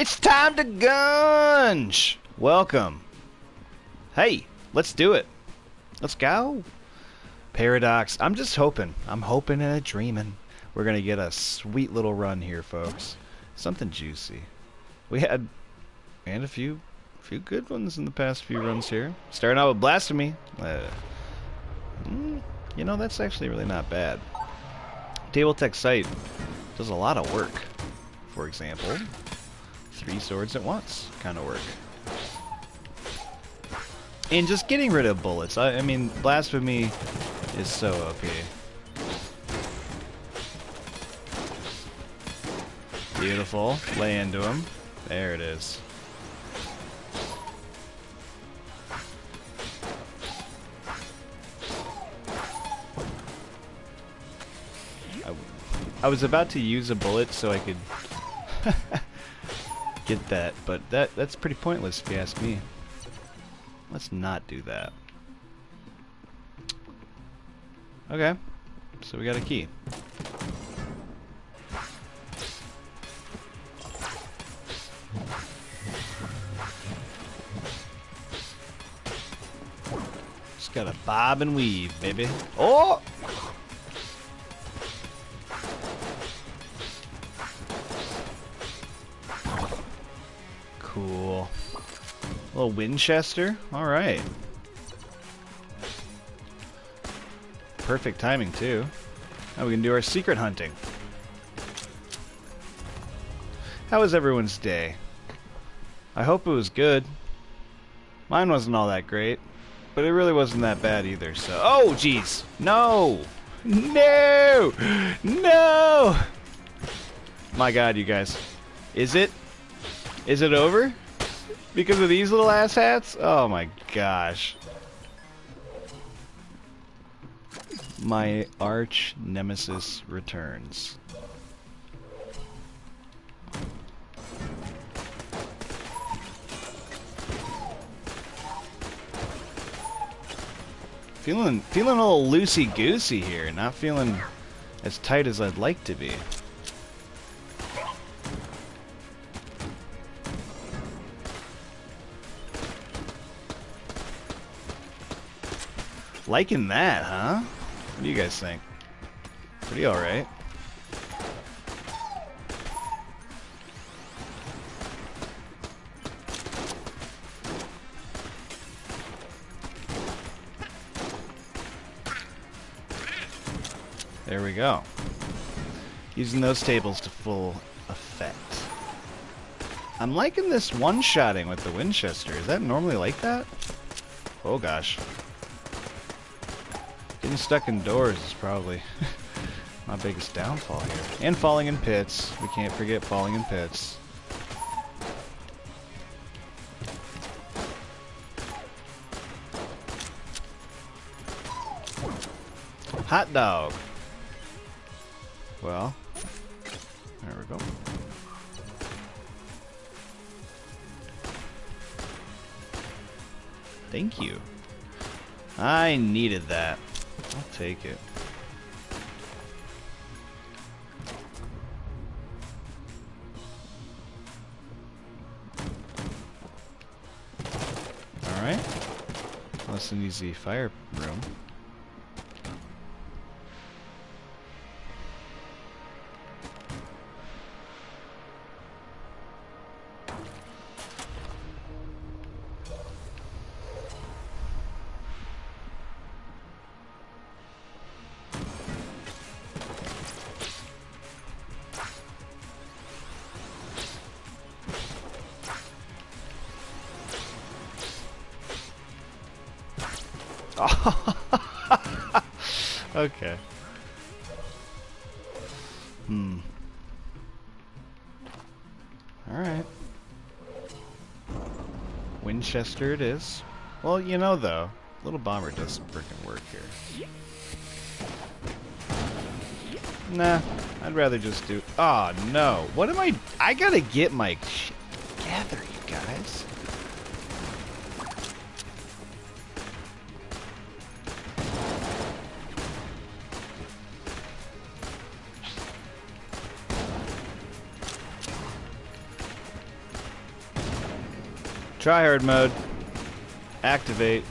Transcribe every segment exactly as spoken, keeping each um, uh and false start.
It's time to Gunge! Welcome. Hey, let's do it. Let's go. Paradox. I'm just hoping. I'm hoping and dreaming. We're going to get a sweet little run here, folks. Something juicy. We had and a few few good ones in the past few runs here. Starting out with Blasphemy. Uh, you know, that's actually really not bad. Table Tech Site does a lot of work. For example, three swords at once kind of work. And just getting rid of bullets. I, I mean, Blasphemy is so O P. Beautiful. Lay into him. There it is. I, I was about to use a bullet so I could get that, but that that's pretty pointless if you ask me. Let's not do that. Okay. So we got a key. Gotta bob and weave, baby. Oh! Cool. A little Winchester. Alright. Perfect timing, too. Now we can do our secret hunting. How was everyone's day? I hope it was good. Mine wasn't all that great. But it really wasn't that bad either, so... Oh, jeez! No! No! No! My god, you guys. Is it? Is it over? Because of these little asshats? Oh my gosh. My arch nemesis returns. Feeling, feeling a little loosey-goosey here. Not feeling as tight as I'd like to be. Liking that, huh? What do you guys think? Pretty alright. There we go. Using those tables to full effect. I'm liking this one-shotting with the Winchester. Is that normally like that? Oh gosh. Getting stuck indoors is probably my biggest downfall here. And falling in pits. We can't forget falling in pits. Hot dog. Well, there we go. Thank you. I needed that. I'll take it. All right. That's an easy fire room. Okay. Hmm. Alright. Winchester it is. Well, you know, though, little bomber does some frickin' work here. Nah, I'd rather just do... Oh, no. What am I... I gotta get my shit together, you guys. Tryhard mode. Activate.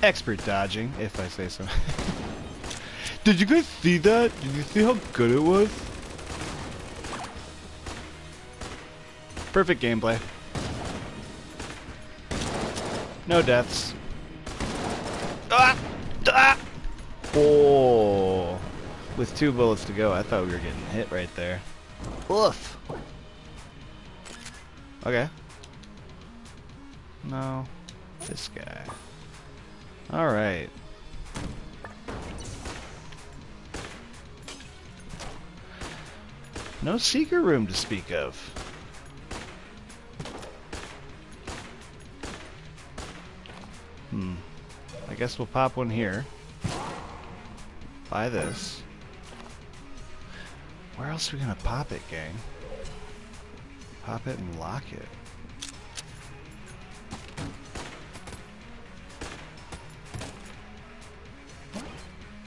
Expert dodging, if I say so. Did you guys see that? Did you see how good it was? Perfect gameplay. No deaths. Ah! Ah! Oh! With two bullets to go, I thought we were getting hit right there. Oof! Okay. No. This guy. Alright. No secret room to speak of. Hmm. I guess we'll pop one here. Buy this. Where else are we gonna pop it, gang? Pop it and lock it.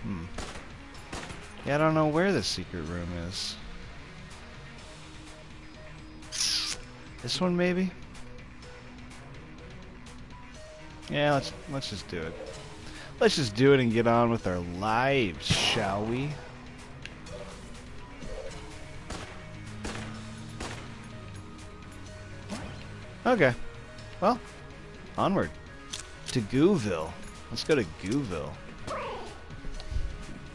Hmm. Yeah, I don't know where this secret room is. This one, maybe? Yeah, let's let's just do it. Let's just do it and get on with our lives, shall we? Okay. Well, onward to Gooville. Let's go to Gooville.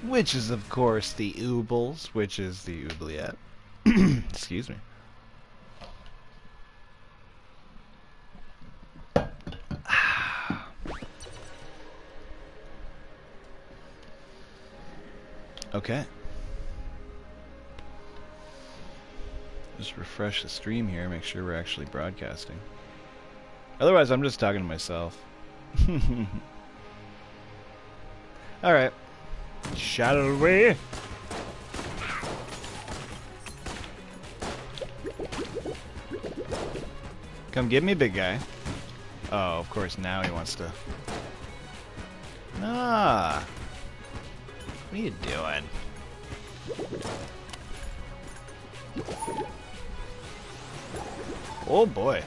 Which is, of course, the Oobles, which is the Oubliette. Excuse me. Okay. Just refresh the stream here, make sure we're actually broadcasting. Otherwise, I'm just talking to myself. Alright. Shall we? Come get me, big guy. Oh, of course, now he wants to... Ah! What are you doing? Oh boy.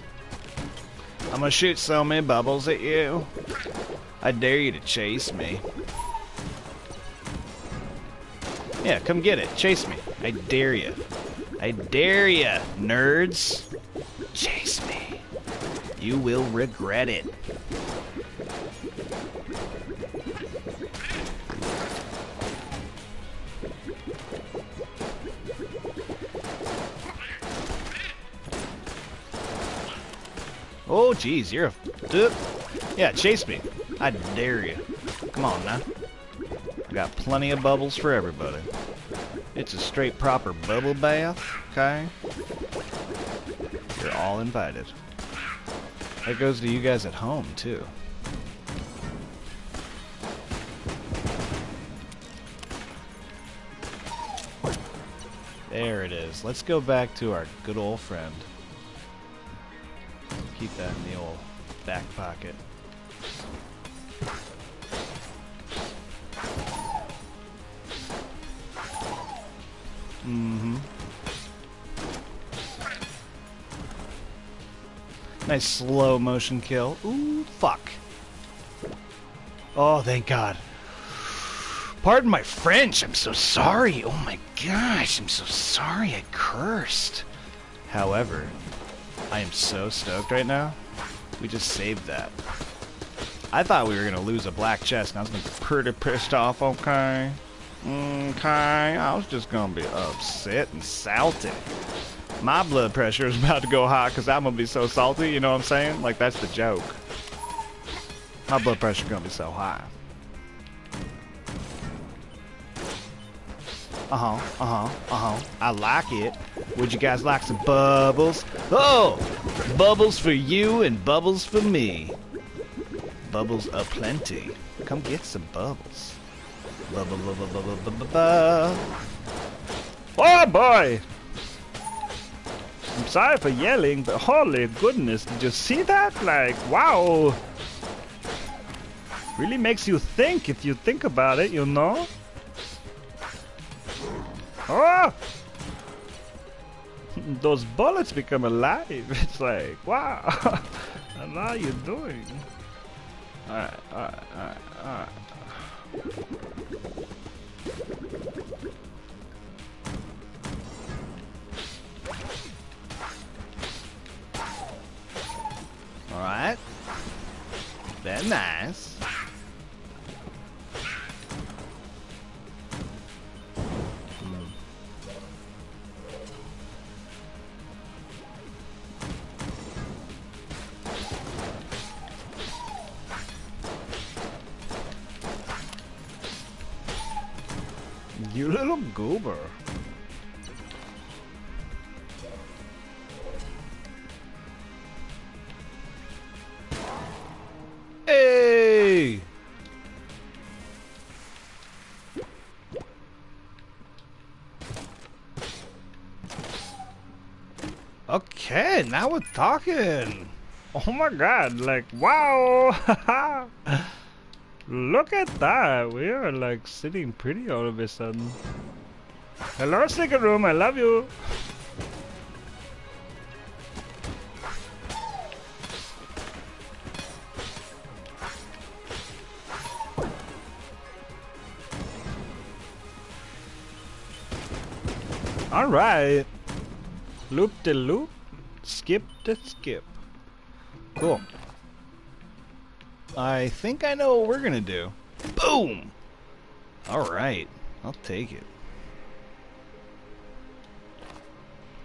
I'm gonna shoot so many bubbles at you. I dare you to chase me. Yeah, come get it. Chase me. I dare you. I dare you, nerds. Chase me. You will regret it. Oh, jeez, you're a... Yeah, chase me. I dare you. Come on, now. I got plenty of bubbles for everybody. It's a straight, proper bubble bath, okay? You're all invited. That goes to you guys at home, too. There it is. Let's go back to our good old friend. Keep that in the old back pocket. Mm-hmm. Nice slow motion kill. Ooh, fuck. Oh, thank God. Pardon my French. I'm so sorry. Oh my gosh, I'm so sorry. I cursed. However... I am so stoked right now. We just saved that. I thought we were going to lose a black chest, and I was going to be pretty pissed off, okay? Okay, I was just going to be upset and salty. My blood pressure is about to go high because I'm going to be so salty, you know what I'm saying? Like, that's the joke. My blood pressure is going to be so high. Uh-huh, uh-huh, uh-huh. I like it. Would you guys like some bubbles? Oh! Bubbles for you and bubbles for me. Bubbles aplenty. Come get some bubbles. Bubble, bubble, bubble, bubble, bubble. Oh, boy! I'm sorry for yelling, but holy goodness, did you see that? Like, wow! Really makes you think if you think about it, you know? Oh! Those bullets become alive. It's like, wow. What are you doing? Alright, alright, alright, alright. Alright. Very nice. You little goober. Hey! Okay, now we're talking. Oh my god, like, wow! Look at that! We are like sitting pretty all of a sudden. Hello, Secret Room, I love you! Alright! Loop the loop, skip the skip. Cool. I think I know what we're gonna do. Boom! Alright, I'll take it.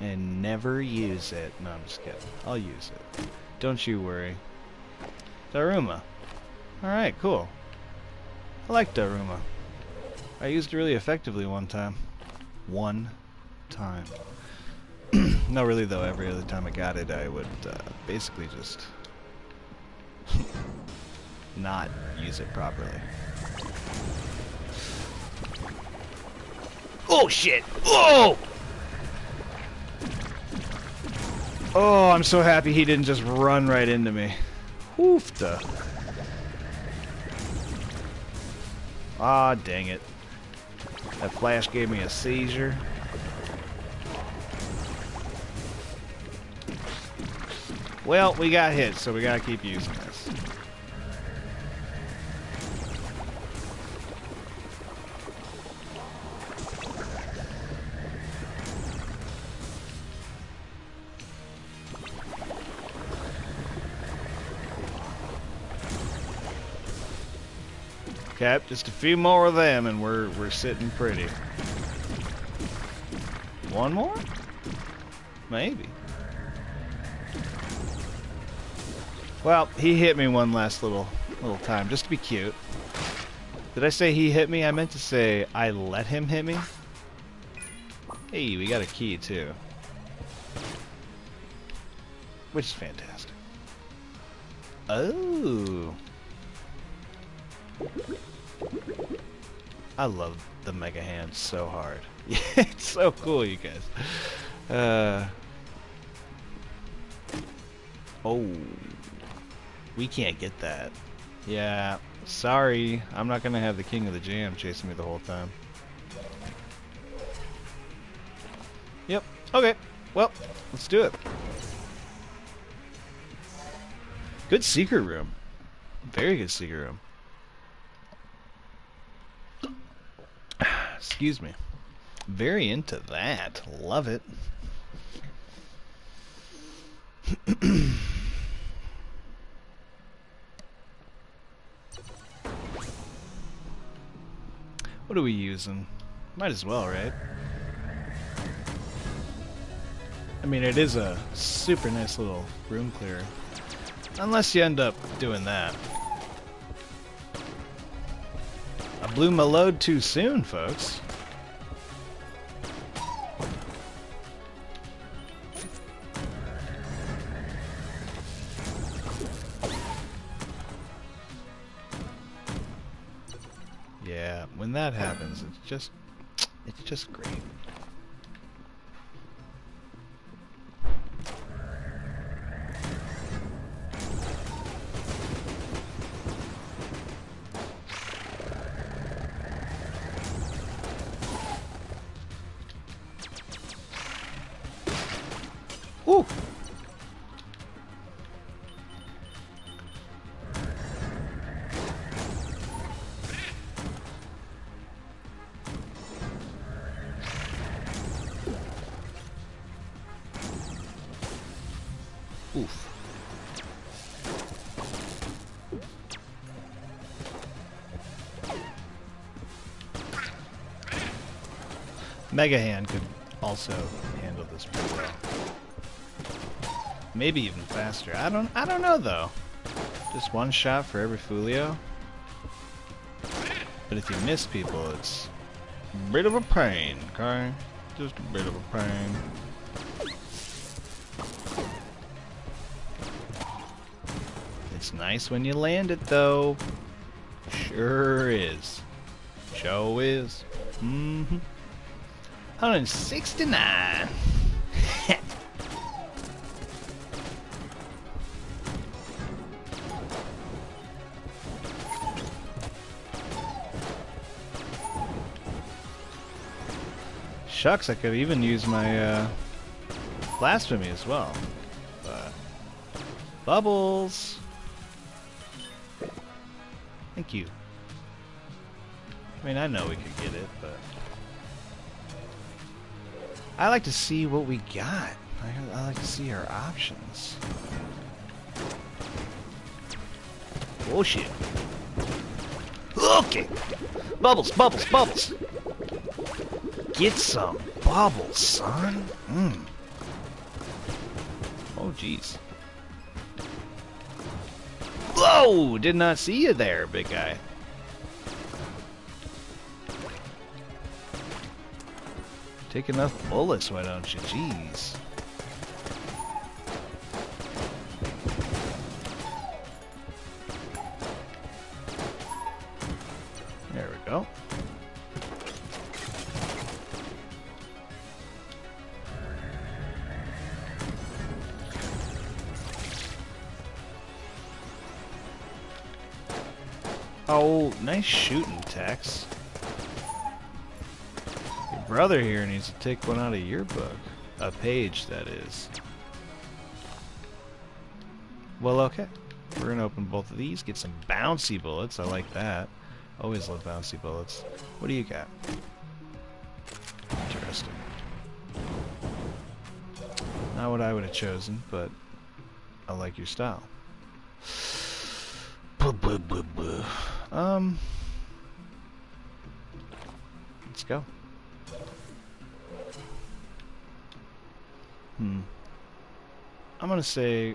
And never use it. No, I'm just kidding. I'll use it. Don't you worry. Daruma. Alright, cool. I like Daruma. I used it really effectively one time. One time. No, really though, every other time I got it, I would uh, basically just... not use it properly. Oh shit! Whoa! Oh, I'm so happy he didn't just run right into me. Hoofta. Ah, dang it. That flash gave me a seizure. Well, we got hit, so we gotta keep using this. Yep, just a few more of them and we're we're sitting pretty. One more? Maybe. Well, he hit me one last little little time, just to be cute. Did I say he hit me? I meant to say I let him hit me. Hey, we got a key too. Which is fantastic. Oh, I love the Mega Hand so hard. Yeah, it's so cool, you guys. Uh, oh, we can't get that. Yeah, sorry. I'm not gonna have the King of the Jam chasing me the whole time. Yep. Okay. Well, let's do it. Good secret room. Very good secret room. Excuse me. Very into that. Love it. What are we using? Might as well, right? I mean, it is a super nice little room clearer. Unless you end up doing that. I blew my load too soon, folks. Yeah, when that happens, it's just, it's just great. Ooh. Oof. Mega Hand could also handle this pretty well. Maybe even faster. I don't I don't know though. Just one shot for every Fulio. But if you miss people, it's a bit of a pain, okay? Just a bit of a pain. It's nice when you land it, though. Sure is. Show is. Mm-hmm. one sixty-nine. Shucks, I could even use my uh, Blasphemy as well. But Bubbles! Thank you. I mean, I know we could get it, but I like to see what we got. I, I like to see our options. Oh shit! Okay, bubbles, bubbles, bubbles. Get some bubbles, son. Mm. Oh jeez. Whoa! Did not see you there, big guy. Take enough bullets, why don't you? Jeez. There we go. Oh, nice shooting, Tex. Your brother here needs to take one out of your book. A page, that is. Well, okay. We're gonna open both of these, get some bouncy bullets. I like that. Always love bouncy bullets. What do you got? Interesting. Not what I would have chosen, but I like your style. Um, let's go. Hmm. I'm gonna say.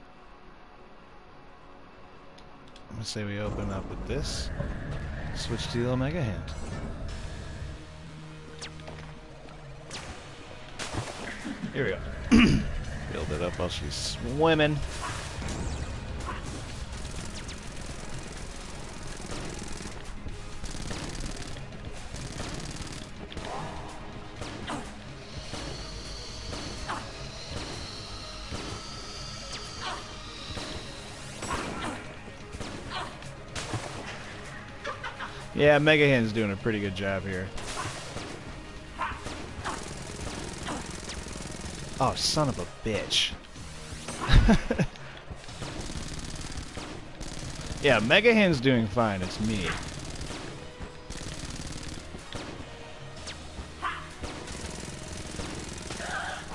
I'm gonna say we open up with this. Switch to the Omega Hand. Here we go. Build it up while she's swimming. Yeah, Mega Hand's doing a pretty good job here. Oh, son of a bitch. Yeah, Mega Hand's doing fine, it's me.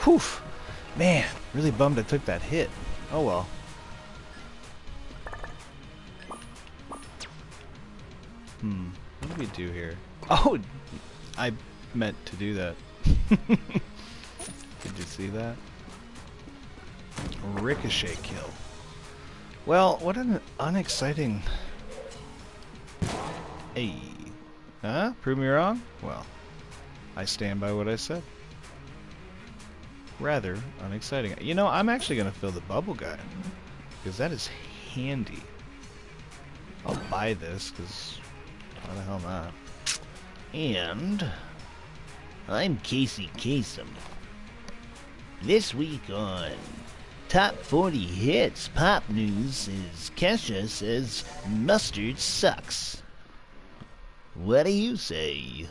Whew! Man, really bummed I took that hit. Oh well. Hmm, what do we do here? Oh, I meant to do that. Did you see that? Ricochet kill. Well, what an unexciting... Hey. Huh? Prove me wrong? Well, I stand by what I said. Rather unexciting. You know, I'm actually going to fill the bubble guy. Because that is handy. I'll buy this, because... why the hell not? And I'm Casey Kasem. This week on Top forty Hits Pop News is Kesha says mustard sucks. What do you say?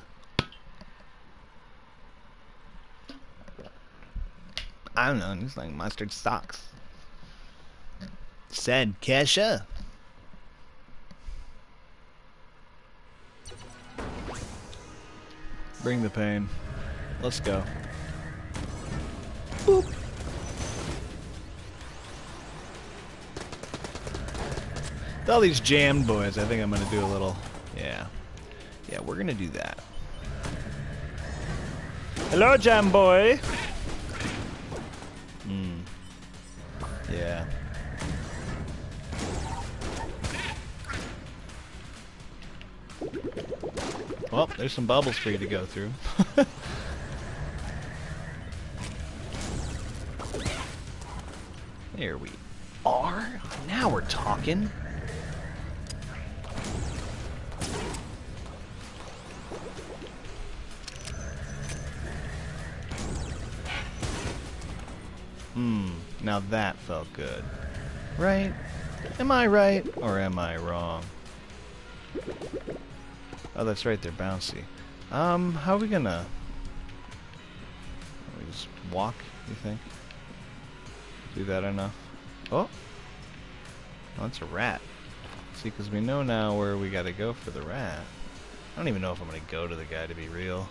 I don't know, it was like mustard socks. Said Kesha. Bring the pain. Let's go. Boop. With all these jammed boys, I think I'm gonna do a little, yeah. Yeah, we're gonna do that. Hello, jam boy! Hmm. Yeah. Well, there's some bubbles for you to go through. There we are. Now we're talking. Hmm, now that felt good. Right? Am I right or am I wrong? Oh, that's right, they're bouncy. Um, how are we gonna... We just walk, you think? Do that enough? Oh! Oh, it's a rat. See, because we know now where we gotta go for the rat. I don't even know if I'm gonna go to the guy, to be real.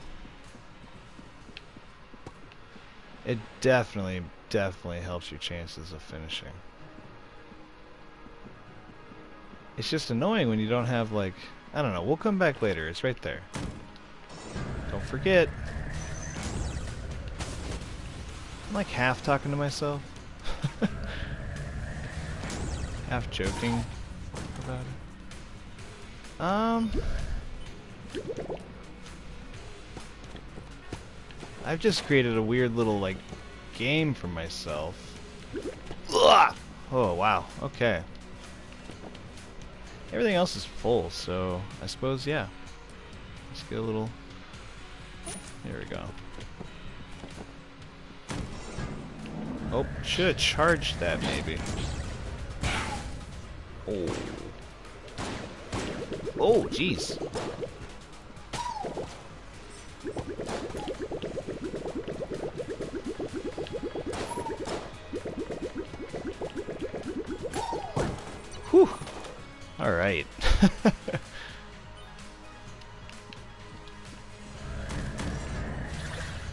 It definitely, definitely helps your chances of finishing. It's just annoying when you don't have, like... I don't know, we'll come back later, it's right there. Don't forget. I'm like half talking to myself. Half joking about it. Um... I've just created a weird little, like, game for myself. Ugh! Oh, wow, okay. Everything else is full, so I suppose, yeah. Let's get a little... Here we go. Oh, should have charged that, maybe. Oh. Oh, jeez. Whew. All right. uh,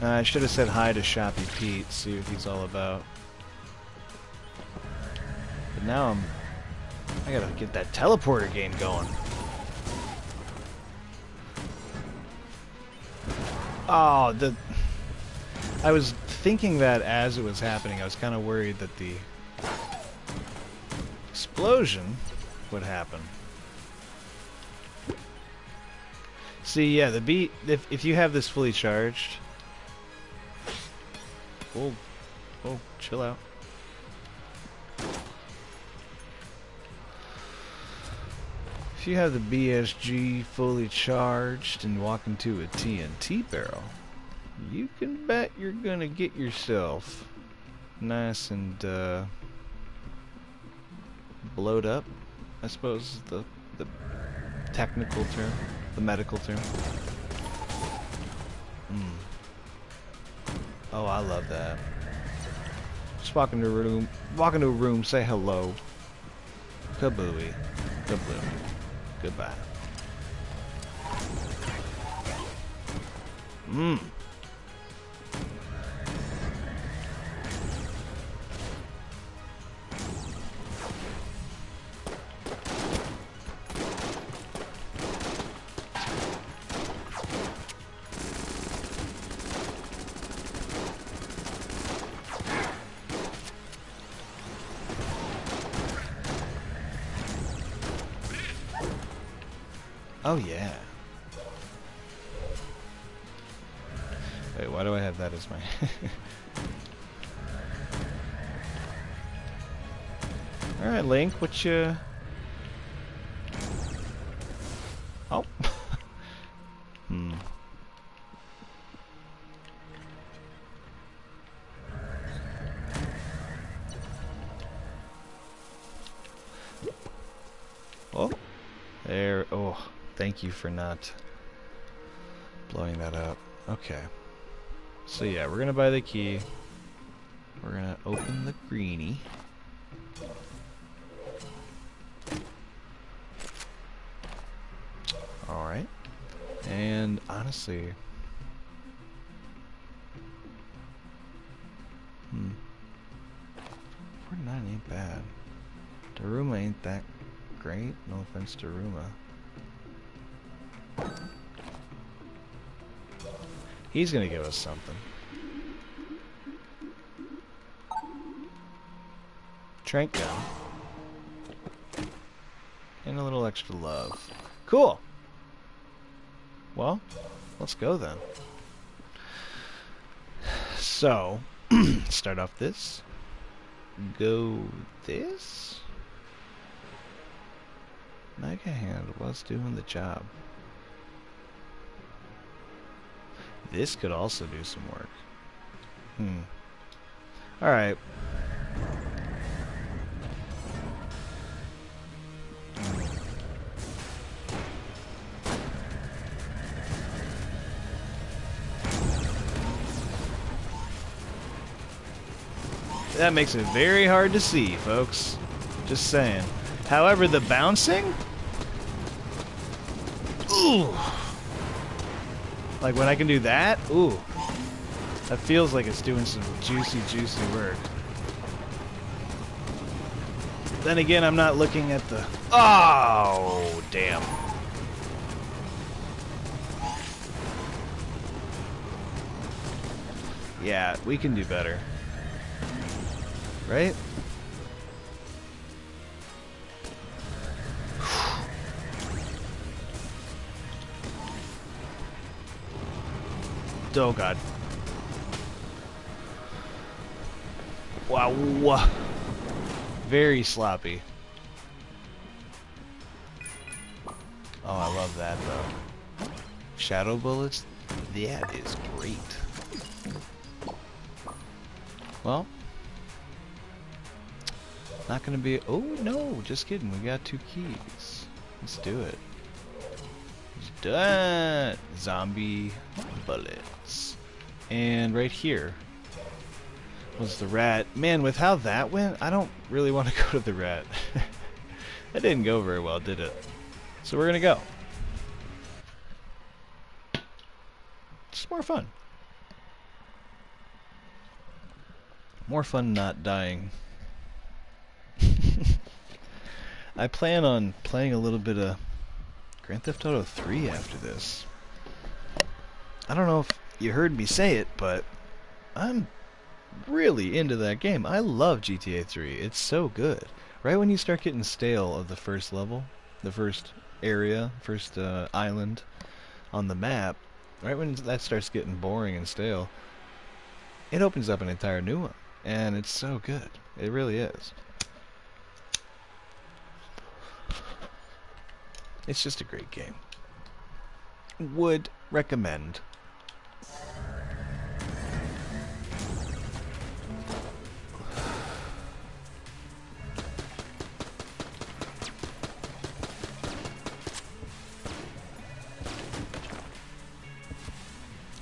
I should have said hi to Shoppy Pete, see what he's all about. But now I'm... I gotta get that teleporter game going. Oh, the... I was thinking that as it was happening. I was kind of worried that the... explosion... would happen. See, yeah, the beat, if, if you have this fully charged, oh, oh, chill out. If you have the B S G fully charged and walk into a T N T barrel, you can bet you're gonna get yourself nice and uh, blowed up. I suppose is the, the technical term, the medical term. Mm. Oh, I love that. Just walk into a room, walk into a room, say hello, kabooey, kabooey, goodbye. Mmm. Oh, yeah. Wait, why do I have that as my... Alright, Link, what you... Oh. Hmm. Oh. There, oh. Thank you for not blowing that up. Okay. So yeah, we're gonna buy the key. We're gonna open the greenie. Alright. And honestly... Hmm. forty-nine ain't bad. Daruma ain't that great. No offense to Daruma. He's gonna give us something. Trank gun. And a little extra love. Cool! Well, let's go then. So, start off this. Go this? Mega Hand was doing the job. This could also do some work. Hmm. Alright. That makes it very hard to see, folks. Just saying. However, the bouncing? Ooh! Like, when I can do that, ooh. That feels like it's doing some juicy, juicy work. Then again, I'm not looking at the... Oh, damn. Yeah, we can do better. Right? Oh god. Wow. Very sloppy. Oh, I love that though. Shadow bullets? That is great. Well. Not gonna be. Oh no, just kidding. We got two keys. Let's do it. Let's do it. Zombie bullets. And right here was the rat. Man, with how that went, I don't really want to go to the rat. That didn't go very well, did it? So we're gonna go. It's more fun. More fun not dying. I plan on playing a little bit of Grand Theft Auto three after this. I don't know if you heard me say it, but I'm really into that game. I love G T A three. It's so good. Right when you start getting stale of the first level, the first area, first uh, island on the map, right when that starts getting boring and stale, it opens up an entire new one. And it's so good. It really is. It's just a great game. Would recommend.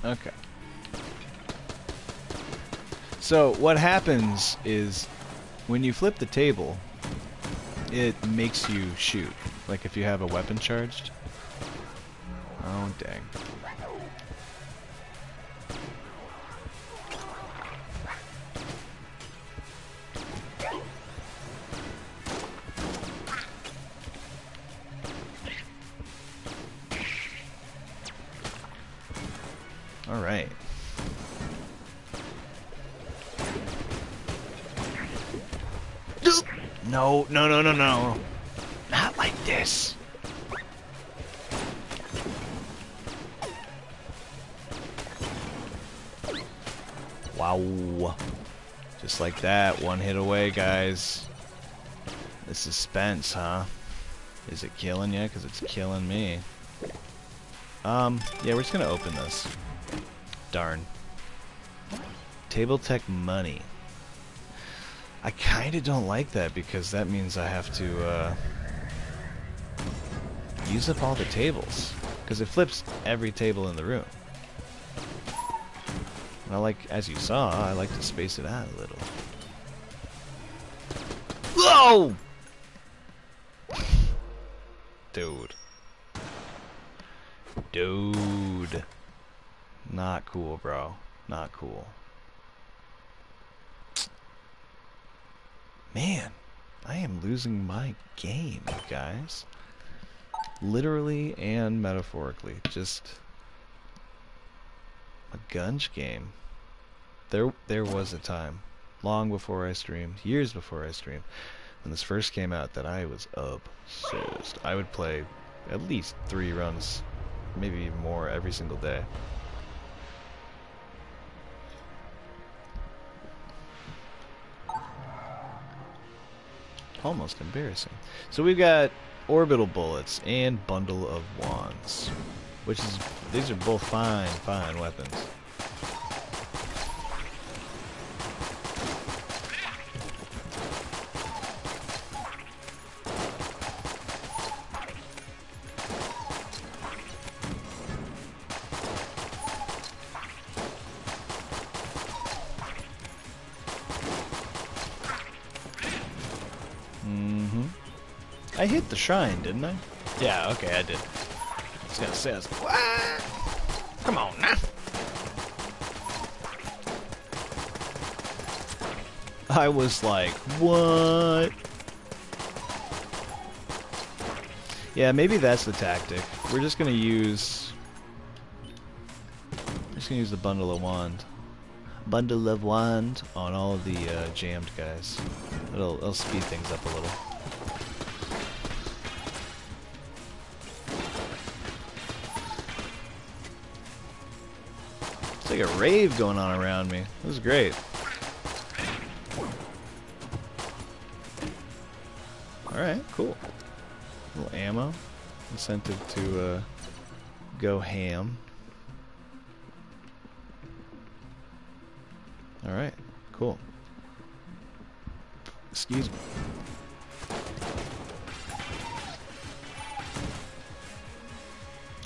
Okay. So what happens is when you flip the table, it makes you shoot. Like if you have a weapon charged. Oh, dang. All right. No, no, no, no, no. Not like this. Wow. Just like that, one hit away, guys. The suspense, huh? Is it killing you? Because it's killing me. Um, yeah, we're just going to open this. Darn. Table Tech money. I kind of don't like that because that means I have to, uh... use up all the tables, because it flips every table in the room. And I like, as you saw, I like to space it out a little. Whoa! Dude. Dude. Not cool, bro. Not cool. Man, I am losing my game, you guys. Literally and metaphorically. Just a Gunge game. There, there was a time, long before I streamed, years before I streamed, when this first came out, that I was obsessed. I would play at least three runs, maybe even more, every single day. Almost embarrassing. So we've got orbital bullets and bundle of wands, which is, these are both fine, fine weapons. I hit the shrine, didn't I? Yeah, okay, I did. I was gonna say, I was like, what? Come on, now. I was like, what? Yeah, maybe that's the tactic. We're just gonna use... We're just gonna use the Bundle of Wand. Bundle of Wand on all of the uh, jammed guys. It'll, it'll speed things up a little. It's like a rave going on around me. This is great. Alright, cool. A little ammo. Incentive to uh, go ham. Alright, cool. Excuse me.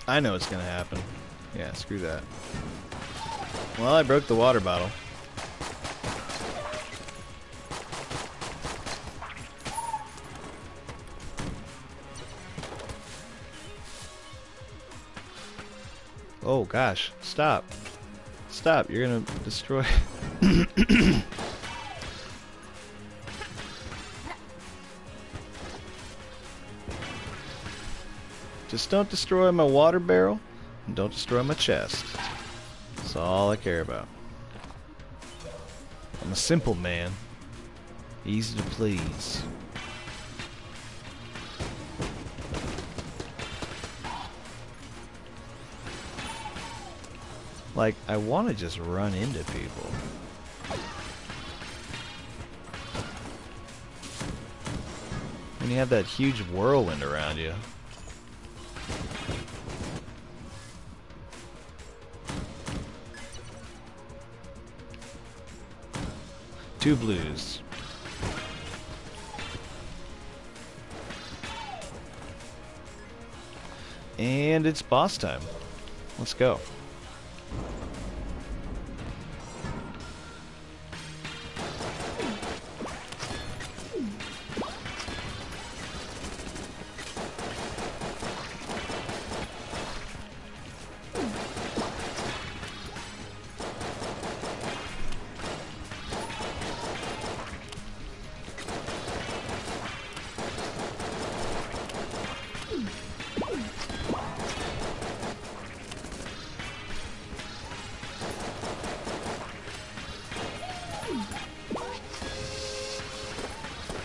I know it's gonna happen. Yeah, screw that. Well, I broke the water bottle. Oh gosh, stop. Stop, you're gonna destroy... Just don't destroy my water barrel, and don't destroy my chest. That's all I care about. I'm a simple man. Easy to please. Like, I want to just run into people. When you have that huge whirlwind around you. Two blues. And it's boss time. Let's go.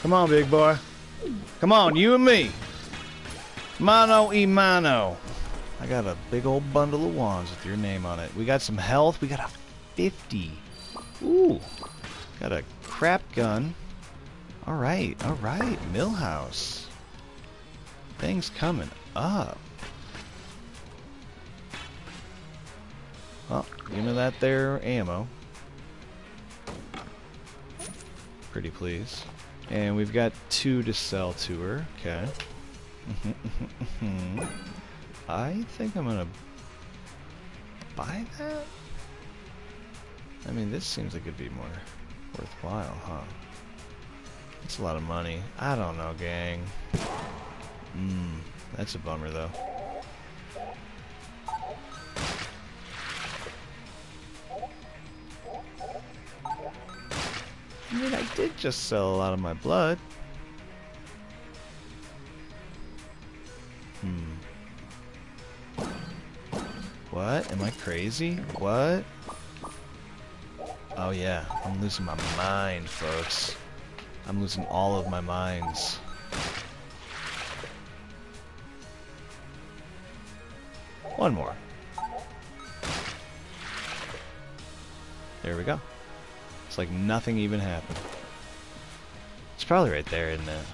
Come on, big boy. Come on, you and me. Mano y mano. I got a big old bundle of wands with your name on it. We got some health. We got a fifty. Ooh. Got a crap gun. All right, all right. Millhouse. Things coming up. Well, give me that there ammo. Pretty please. And we've got two to sell to her. Okay. I think I'm gonna buy that? I mean, this seems like it'd be more worthwhile, huh? That's a lot of money. I don't know, gang. Mmm, that's a bummer, though. I mean, I did just sell a lot of my blood. Hmm. What? Am I crazy? What? Oh yeah, I'm losing my mind, folks. I'm losing all of my minds. One more. There we go. It's like nothing even happened. It's probably right there, isn't it?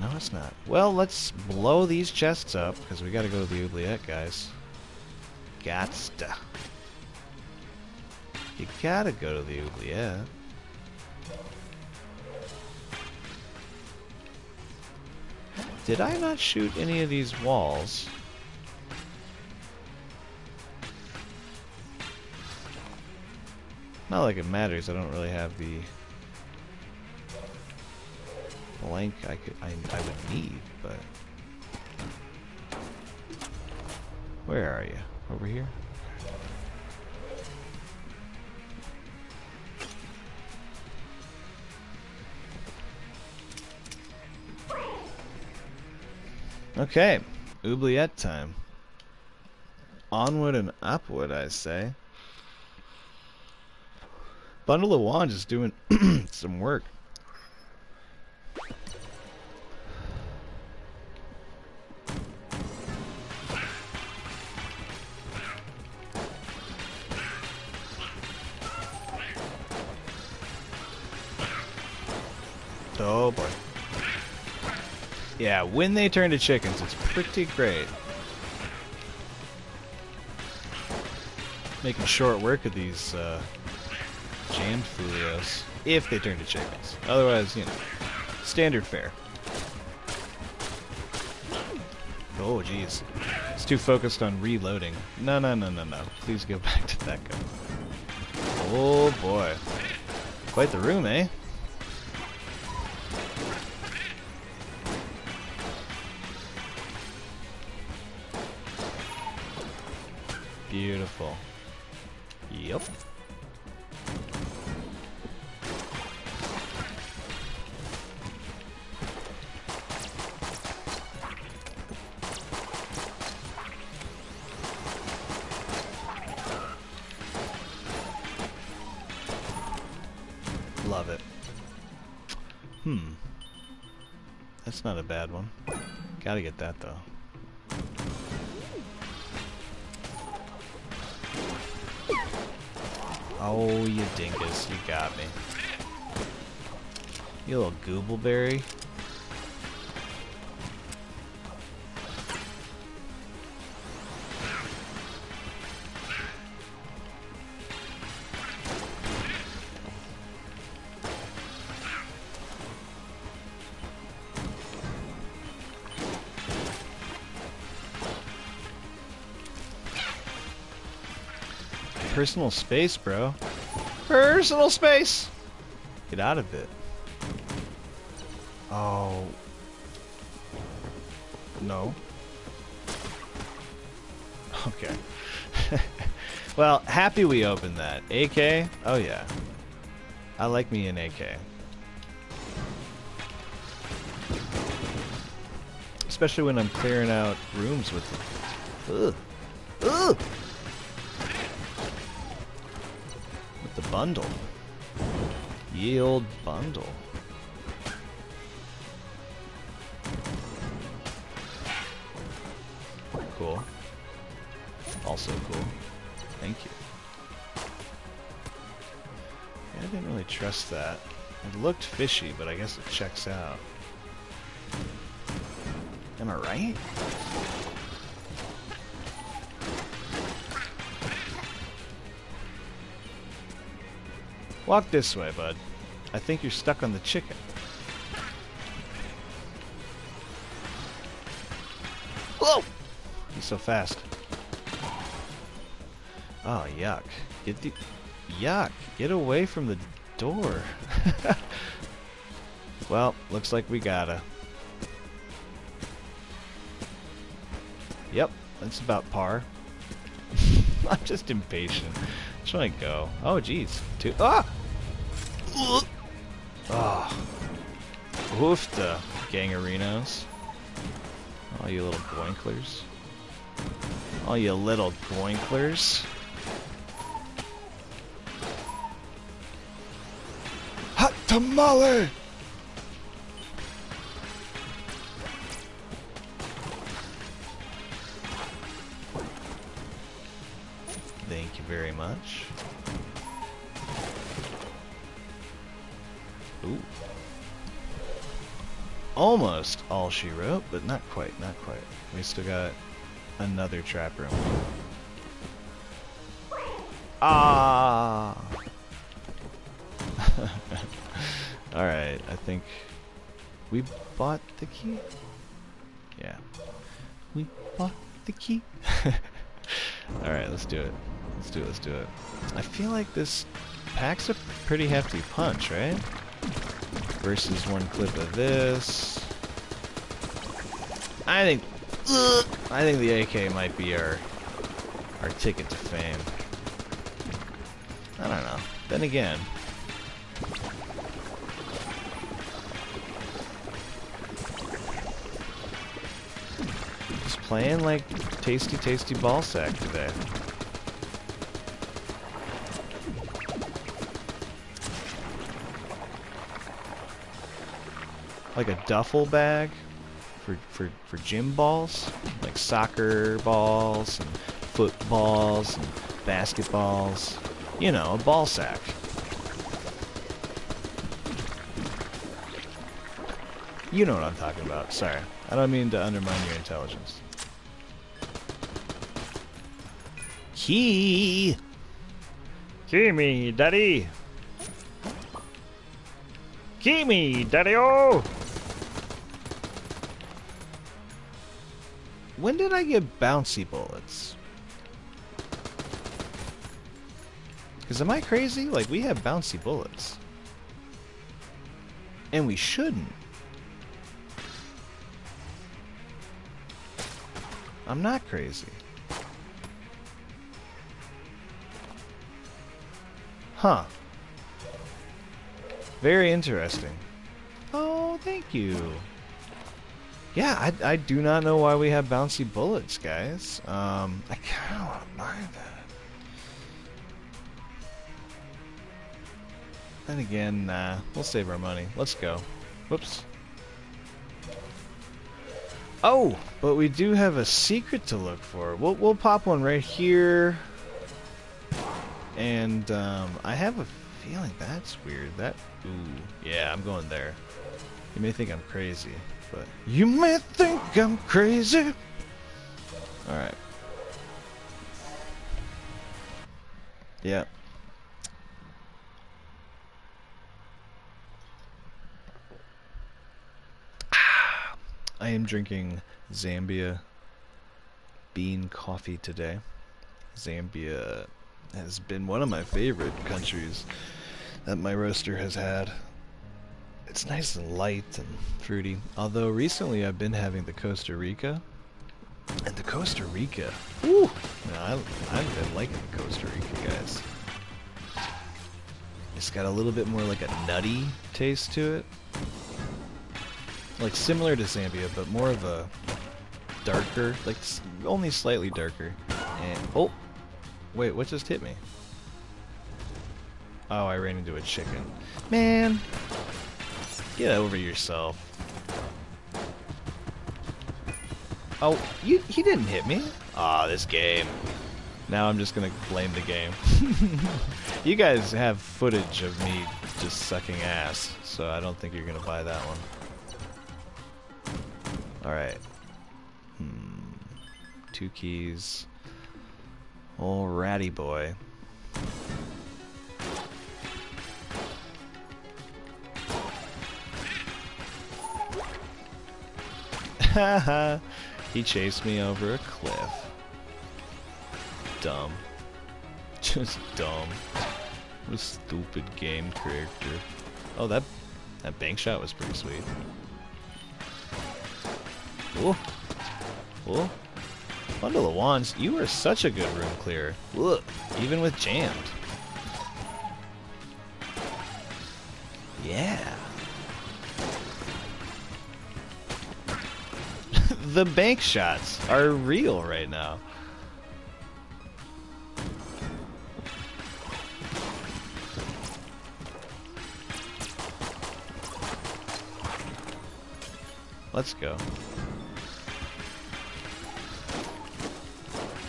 No, it's not. Well, let's blow these chests up, because we gotta go to the Oubliette, guys. Gotsta. You gotta go to the Oubliette. Did I not shoot any of these walls? Not like it matters, I don't really have the blank I could I, I would need, but where are you? Over here? Okay, Oubliette time. Onward and upward, I say. Bundle of Wands is doing some work. Oh boy. Yeah, when they turn to chickens, it's pretty great. Making short work of these uh, jammed folios, if they turn to chickens. Otherwise, you know, standard fare. Oh, jeez. It's too focused on reloading. No, no, no, no, no. Please go back to that gun. Oh, boy. Quite the room, eh? Beautiful. Yep. Love it. Hmm. That's not a bad one. Gotta get that, though. Oh, you dingus, you got me. You little goobleberry. Personal space, bro. Personal space! Get out of it. Oh. No. Okay. Well, happy we opened that. A K? Oh, yeah. I like me an A K. Especially when I'm clearing out rooms with it. Ugh. Ugh! Bundle. Ye old bundle. Cool. Also cool. Thank you. Yeah, I didn't really trust that. It looked fishy, but I guess it checks out. Am I right? Walk this way, bud. I think you're stuck on the chicken. Whoa! He's so fast. Oh, yuck. Get the... Yuck. Get away from the door. Well, looks like we gotta. Yep, that's about par. I'm just impatient. I'm trying to go. Oh, jeez. Two. Ah! Ah. Oh. Oofta, gangarinos. All you little boinklers. All you little boinklers. Hot tamale! Thank you very much. Ooh. Almost all she wrote, but not quite, not quite. We still got another trap room. Ah! Alright, I think we bought the key. Yeah. We bought the key. Alright, let's do it. Let's do it, let's do it. I feel like this packs a pretty hefty punch, right? Versus one clip of this. I think uh, I think the A K might be our our ticket to fame. I don't know. Then again. Just playing like tasty tasty ballsack today. Like a duffel bag for, for, for gym balls, like soccer balls, and footballs, and basketballs, you know, a ball sack. You know what I'm talking about, sorry. I don't mean to undermine your intelligence. Key! Key me, daddy! Key me, daddy-o! When did I get bouncy bullets? Because am I crazy? Like, we have bouncy bullets. And we shouldn't. I'm not crazy. Huh. Very interesting. Oh, thank you. Yeah, I, I do not know why we have bouncy bullets, guys. Um, I kind of want to buy that. And again, nah, we'll save our money. Let's go. Whoops. Oh, but we do have a secret to look for. We'll, we'll pop one right here. And um, I have a feeling that's weird. That... Ooh, yeah, I'm going there. You may think I'm crazy, but... You may think I'm crazy! Alright. Yeah. Ah, I am drinking Zambia bean coffee today. Zambia has been one of my favorite countries that my roaster has had. It's nice and light and fruity. Although recently I've been having the Costa Rica. And the Costa Rica. Woo! Now, I, I've been liking the Costa Rica, guys. It's got a little bit more like a nutty taste to it. Like similar to Zambia, but more of a darker, like only slightly darker. And, oh! Wait, what just hit me? Oh, I ran into a chicken. Man! Get over yourself. Oh, you, he didn't hit me. Aw, oh, this game. Now I'm just gonna blame the game. You guys have footage of me just sucking ass, so I don't think you're gonna buy that one. Alright. Hmm. Two keys. Oh, ratty boy. Haha, he chased me over a cliff. Dumb. Just dumb. What a stupid game character. Oh, that That bank shot was pretty sweet. Ooh. Ooh. Bundle of Wands, you are such a good room clearer. Look, even with jammed. Yeah. The bank shots are real right now. Let's go.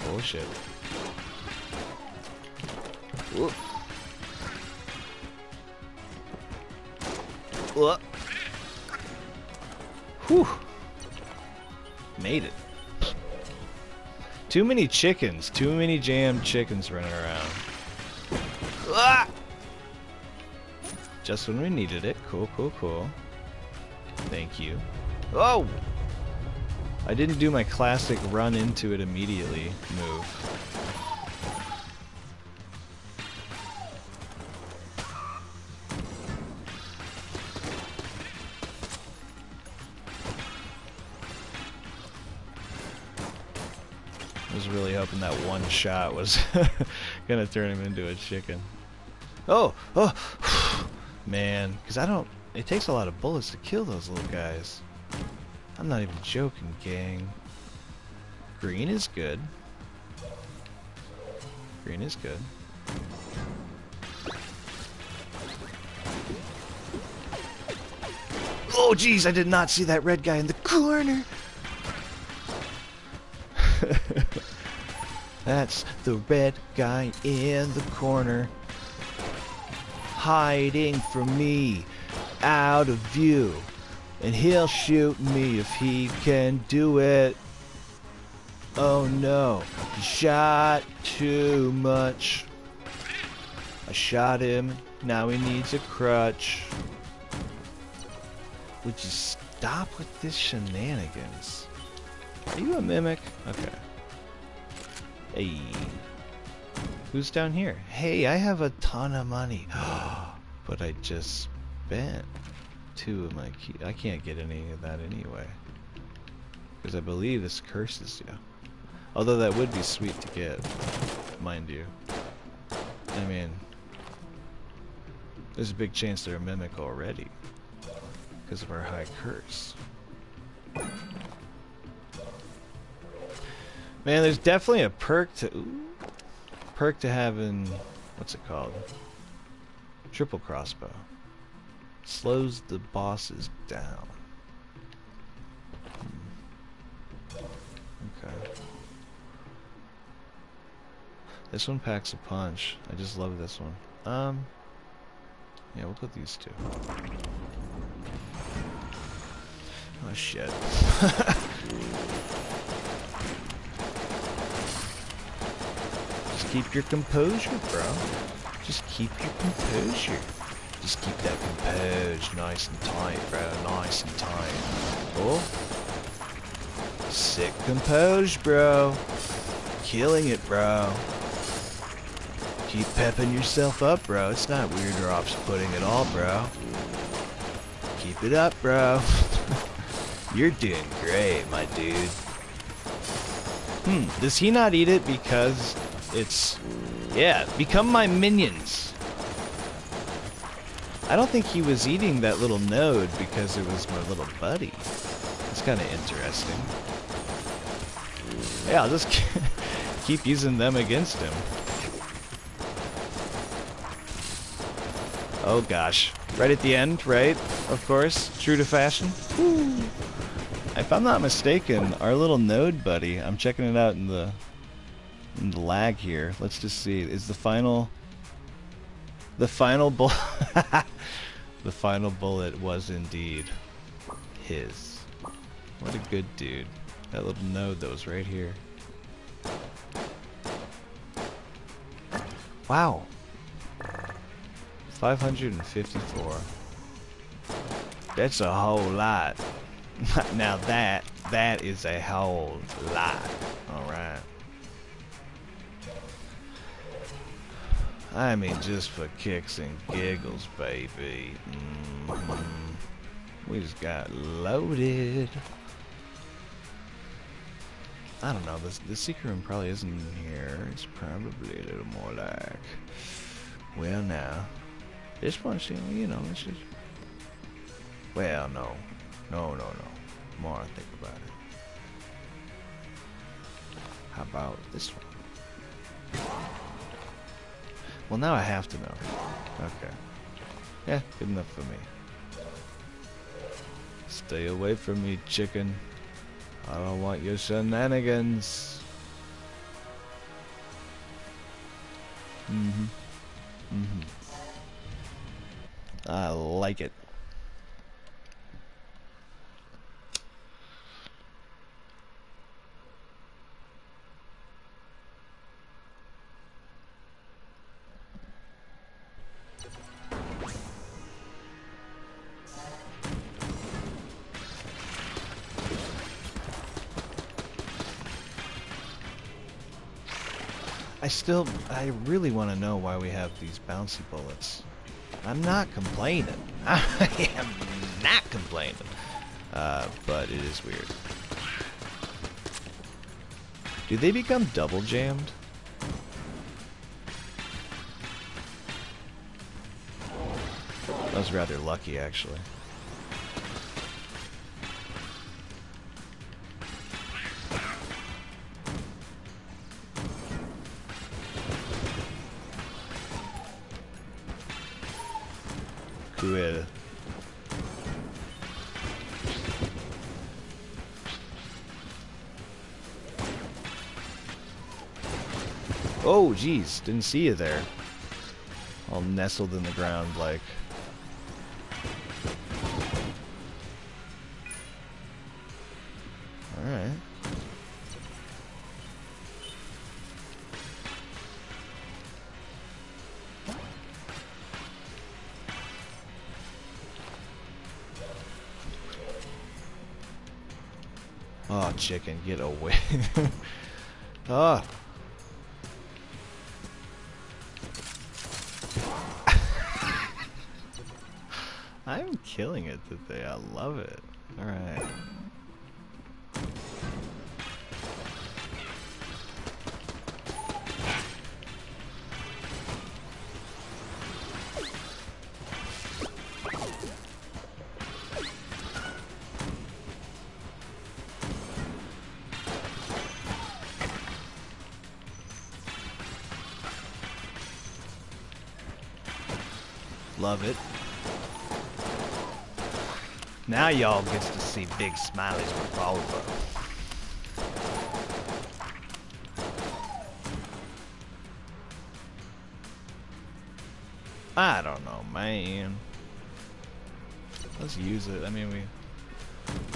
Oh shit. Whoop. Whoop. Whew. Made it. Too many chickens. Too many jammed chickens running around. Ah! Just when we needed it. Cool, cool, cool. Thank you. Oh! I didn't do my classic run into it immediately move. I was really hoping that one shot was gonna turn him into a chicken. Oh! Oh! Man, because I don't... It takes a lot of bullets to kill those little guys. I'm not even joking, gang. Green is good. Green is good. Oh, jeez, I did not see that red guy in the corner! That's the red guy in the corner. Hiding from me. Out of view, and he'll shoot me if he can do it. Oh no, he shot too much. I shot him, now he needs a crutch. Would you stop with this shenanigans? Are you a mimic? Okay. Hey, who's down here? Hey, I have a ton of money. But I just spent two of my keys. I can't get any of that anyway, because I believe this curses you. Although that would be sweet to get, mind you. I mean, there's a big chance they're a mimic already, because of our high curse. Man, there's definitely a perk to ooh, perk to having, what's it called? Triple crossbow. Slows the bosses down. Okay. This one packs a punch. I just love this one. Um. Yeah, we'll put these two. Oh shit. Just keep your composure, bro. Just keep your composure. Just keep that composed, nice and tight, bro. Nice and tight. Oh. Sick composed, bro. Killing it, bro. Keep pepping yourself up, bro. It's not weird or off-putting at all, bro. Keep it up, bro. You're doing great, my dude. Hmm. Does he not eat it because it's... Yeah, become my minions. I don't think he was eating that little node because it was my little buddy. It's kind of interesting. Yeah, I'll just keep using them against him. Oh gosh. Right at the end, right? Of course. True to fashion. Woo. If I'm not mistaken, our little node buddy, I'm checking it out in the, in the lag here. Let's just see. Is the final... The final bullet... The final bullet was indeed his. What a good dude. That little node that was right here. Wow. five hundred fifty-four. That's a whole lot. Now that, that is a whole lot. Alright. I mean, just for kicks and giggles, baby. Mm-hmm. We just got loaded. I don't know, this, this secret room probably isn't in here. It's probably a little more like... Well, now. This one's, you know, it's just... Well, no. No, no, no. The more I think about it. How about this one? Well, now I have to know. Okay. Yeah, good enough for me. Stay away from me, chicken. I don't want your shenanigans. Mm-hmm. Mm-hmm. I like it. I still, I really want to know why we have these bouncy bullets. I'm not complaining. I am not complaining. Uh, but it is weird. Do they become double jammed? I was rather lucky, actually. Well. Oh, geez, didn't see you there. All nestled in the ground like. Alright. Oh, chicken, get away. Ah. I'm killing it today. I love it. All right. Love it. Now y'all gets to see Big Smiley's revolver. I don't know, man. Let's use it. I mean, we,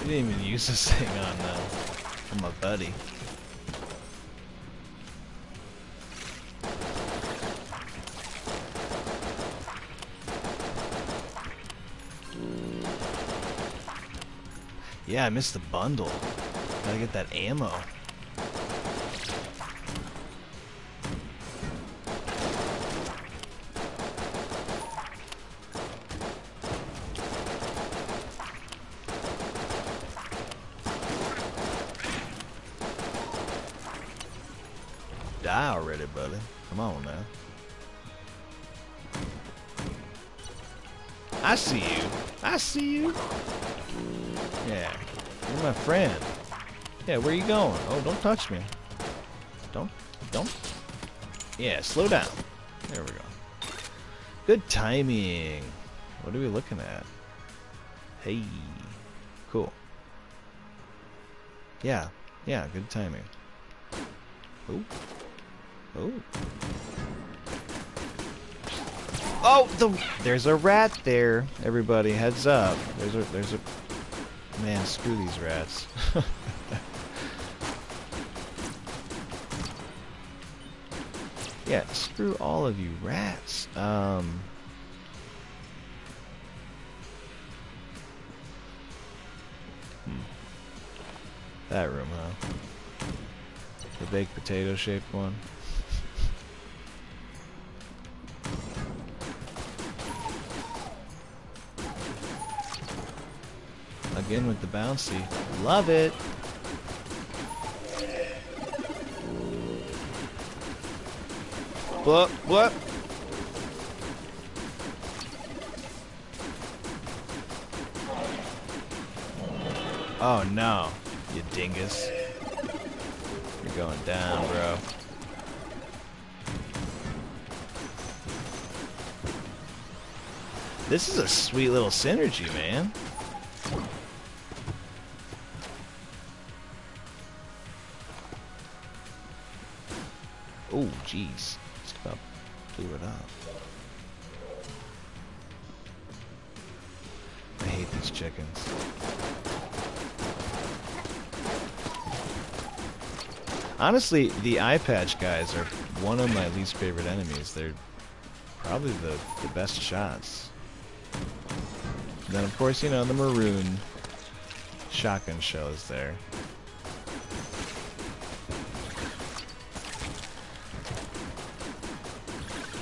we didn't even use this thing on, uh, on my buddy. Yeah, I missed the bundle. Gotta get that ammo. Die already, buddy. Come on now. I see you. I see you. Yeah, you're my friend. Yeah, where you going? Oh, don't touch me. Don't, don't. Yeah, slow down. There we go. Good timing. What are we looking at? Hey, cool. Yeah, yeah, good timing. Oh, oh. Oh, the, there's a rat there. Everybody, heads up. There's a, there's a. Man, screw these rats. Yeah, screw all of you rats. Um, hmm. That room, huh? The baked potato shaped one. again with the bouncy. Love it! Blup, blup! Oh no, you dingus. You're going down, bro. This is a sweet little synergy, man. Oh, jeez. Just about blew it up. I hate these chickens. Honestly, the eye patch guys are one of my least favorite enemies. They're probably the, the best shots. Then, of course, you know, the maroon shotgun shell is there.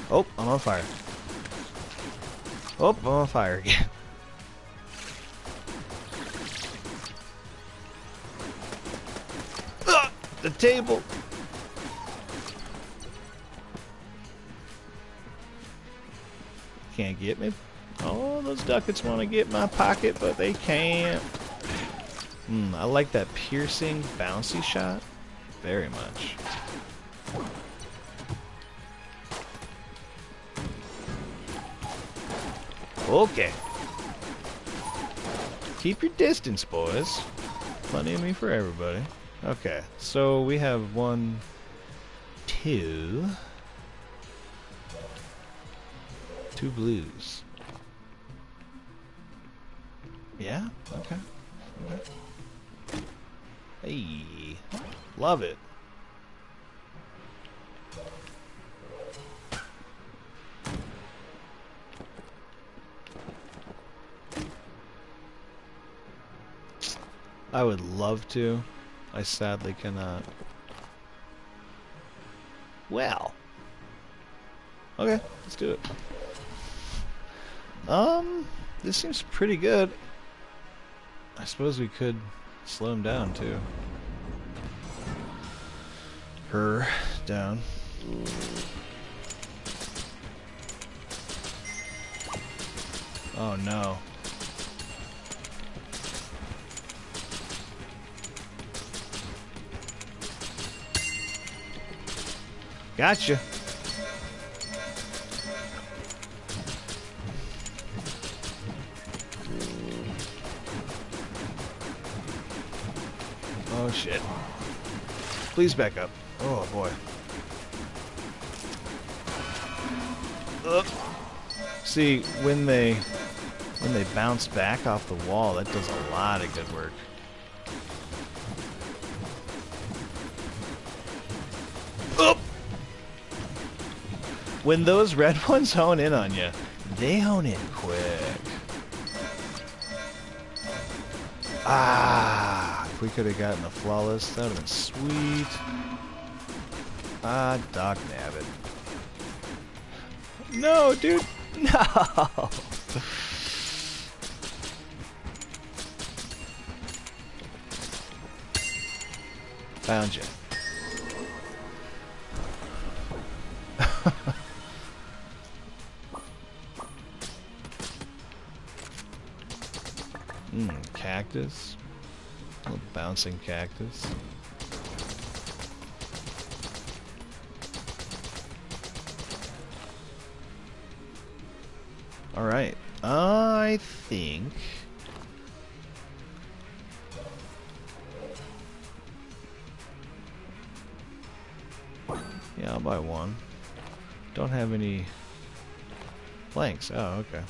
Oh, I'm on fire. Oh, I'm on fire again. Ugh, the table! Can't get me. Oh, those ducats want to get my pocket, but they can't. Mm, I like that piercing, bouncy shot very much. Okay. Keep your distance, boys. Plenty of me for everybody. Okay, so we have one, two, two blues. Yeah? Okay. Okay. Hey. Love it. I would love to. I sadly cannot. Well. Okay. Let's do it. Um. This seems pretty good. I suppose we could slow him down, too. Her down. Oh, no. Gotcha. Oh shit. Please back up. Oh boy. Ugh. See, when they when they bounce back off the wall, that does a lot of good work. Ugh. When those red ones hone in on you, they hone in quick. Ah. We could have gotten a flawless. That would have been sweet. Ah, dog nabbit. No, dude. No. Found you. Mmm, cactus. Little bouncing cactus. Alright. I think... yeah, I'll buy one. Don't have any planks. Oh, okay.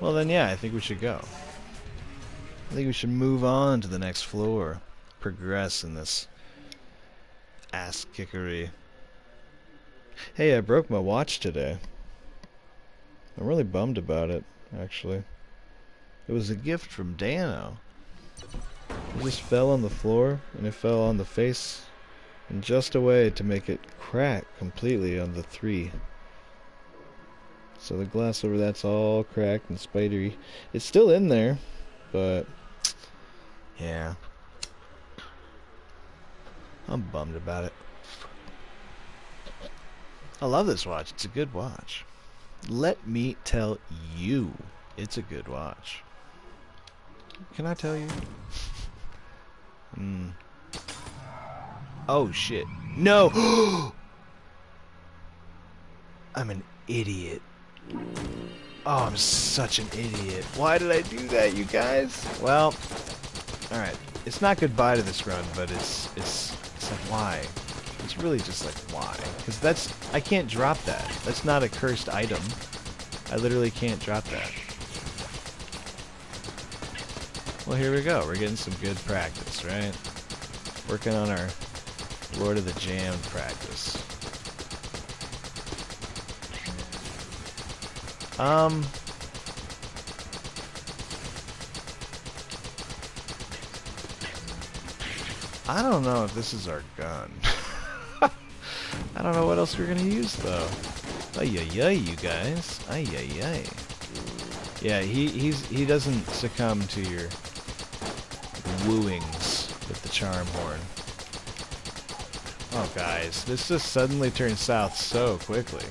Well then, yeah, I think we should go. I think we should move on to the next floor. Progress in this ass kickery. Hey, I broke my watch today. I'm really bummed about it, actually. It was a gift from Dano. It just fell on the floor, and it fell on the face in just a way to make it crack completely on the three. So the glass over that's all cracked and spidery. It's still in there, but Yeah. I'm bummed about it. I love this watch. It's a good watch. Let me tell you, it's a good watch. Can I tell you? Hmm. Oh, shit. No! I'm an idiot. Oh, I'm such an idiot. Why did I do that, you guys? Well, alright. It's not goodbye to this run, but it's, it's, it's like, why? It's really just like, why? Because that's, I can't drop that. That's not a cursed item. I literally can't drop that. Well, here we go. We're getting some good practice, right? Working on our Lord of the Jam practice. Um... I don't know if this is our gun. I don't know what else we're gonna use though. Ay-yay-yay, you guys. Ay-yay-yay. Yeah, he he's he doesn't succumb to your wooings with the charm horn. Oh guys, this just suddenly turned south so quickly.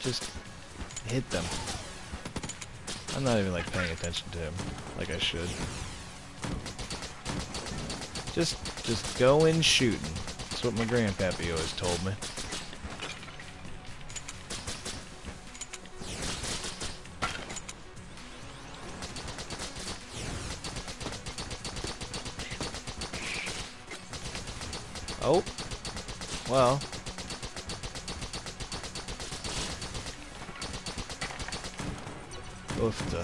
Just hit them. I'm not even like paying attention to him, like I should. Just, just go in shooting. That's what my grandpappy always told me. Oh, well. Oofta.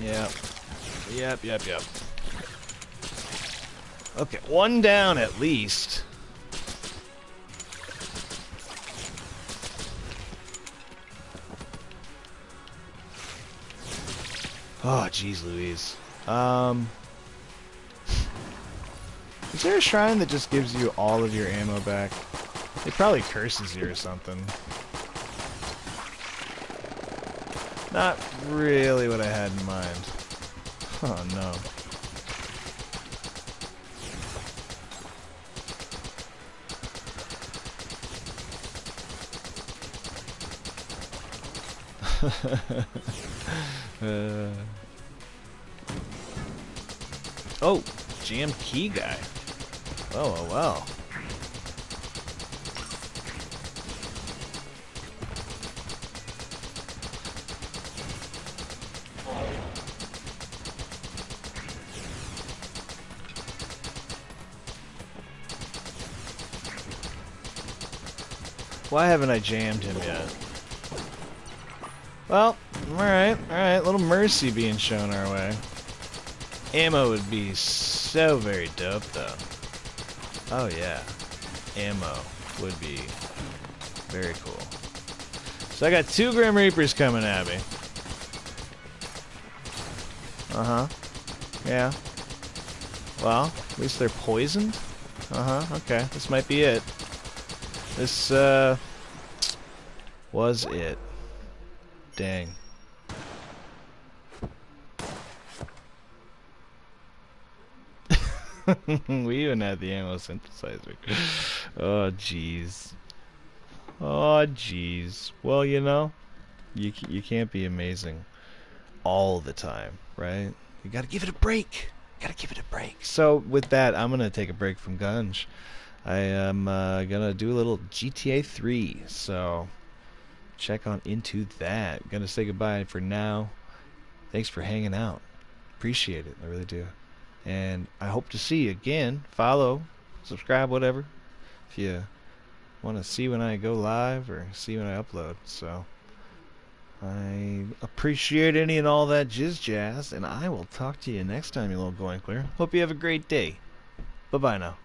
Yep. Yep, yep, yep. Okay, one down at least. Oh, jeez Louise. Um, is there a shrine that just gives you all of your ammo back? It probably curses you or something. Not really what I had in mind. Oh, no. uh. Oh, jam key guy. Oh, oh, well. Why haven't I jammed him yet? Well, alright, alright, little mercy being shown our way. Ammo would be so very dope, though. Oh, yeah. Ammo would be very cool. So I got two Grim Reapers coming at me. Uh-huh. Yeah. Well, at least they're poisoned? Uh-huh, okay. This might be it. This, uh... was it. Dang. We even had the ammo synthesizer. Oh, jeez. Oh, jeez. Well, you know, you you can't be amazing all the time, right? You gotta give it a break. You gotta give it a break. So, with that, I'm gonna take a break from Gunge. I am uh, gonna do a little G T A three. So. Check on into that. Gonna say goodbye for now. Thanks for hanging out. Appreciate it. I really do. And I hope to see you again. Follow, subscribe, whatever. If you want to see when I go live or see when I upload. So I appreciate any and all that jizz jazz. And I will talk to you next time, you little goinkler. Hope you have a great day. Bye-bye now.